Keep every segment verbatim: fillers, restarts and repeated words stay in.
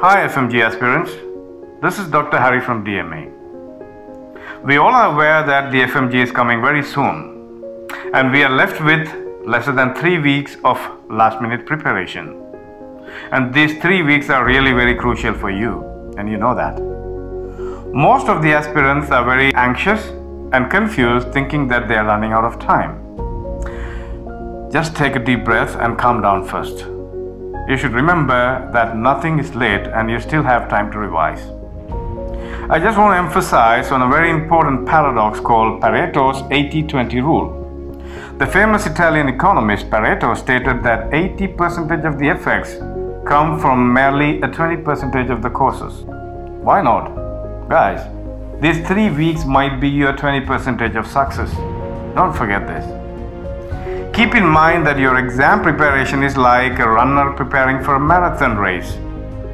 Hi F M G aspirants, this is Doctor Hari from D M A. We all are aware that the F M G is coming very soon and we are left with lesser than three weeks of last minute preparation. And these three weeks are really very crucial for you, and you know that. Most of the aspirants are very anxious and confused, thinking that they are running out of time. Just take a deep breath and calm down first. You should remember that nothing is late and you still have time to revise. I just want to emphasize on a very important paradox called Pareto's eighty twenty rule. The famous Italian economist Pareto stated that eighty percent of the effects come from merely a twenty percent of the courses. Why not? Guys, these three weeks might be your twenty percent of success. Don't forget this. Keep in mind that your exam preparation is like a runner preparing for a marathon race.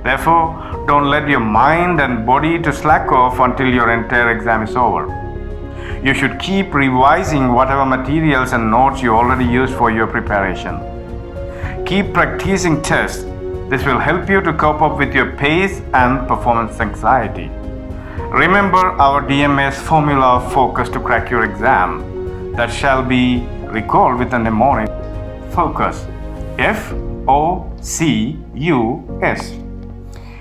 Therefore, don't let your mind and body to slack off until your entire exam is over. You should keep revising whatever materials and notes you already used for your preparation. Keep practicing tests. This will help you to cope up with your pace and performance anxiety. Remember our D M A's formula of focus to crack your exam that shall be recalled with a mnemonic: focus, F O C U S.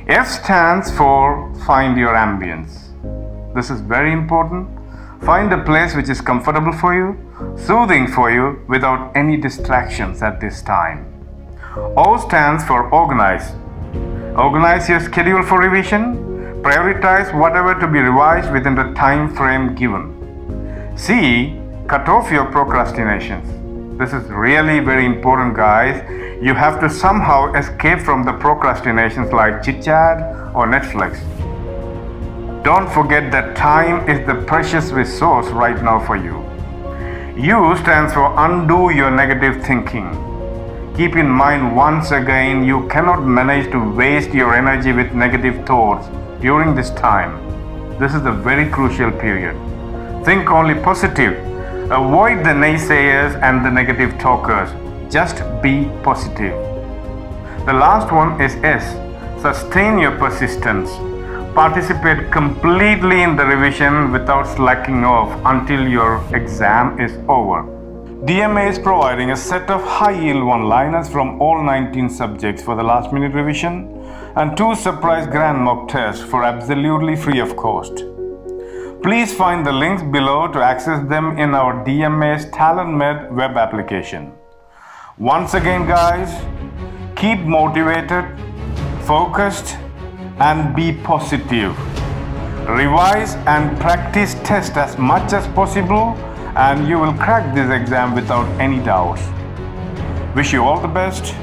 F stands for find your ambience. This is very important. Find a place which is comfortable for you, soothing for you, without any distractions at this time. O stands for organize. Organize your schedule for revision. Prioritize whatever to be revised within the time frame given. C, cut off your procrastinations. This is really very important, guys. You have to somehow escape from the procrastinations like chit chat or Netflix. Don't forget that time is the precious resource right now for you. U stands for undo your negative thinking. Keep in mind once again, you cannot manage to waste your energy with negative thoughts. During this time, this is a very crucial period. Think only positive. Avoid the naysayers and the negative talkers. Just be positive. The last one is S. Sustain your persistence. Participate completely in the revision without slacking off until your exam is over. D M A is providing a set of high-yield one-liners from all nineteen subjects for the last-minute revision and two surprise grand mock tests for absolutely free of cost. Please find the links below to access them in our D M A's Talent Med web application. Once again, guys, keep motivated, focused, and be positive. Revise and practice tests as much as possible, and you will crack this exam without any doubts. Wish you all the best.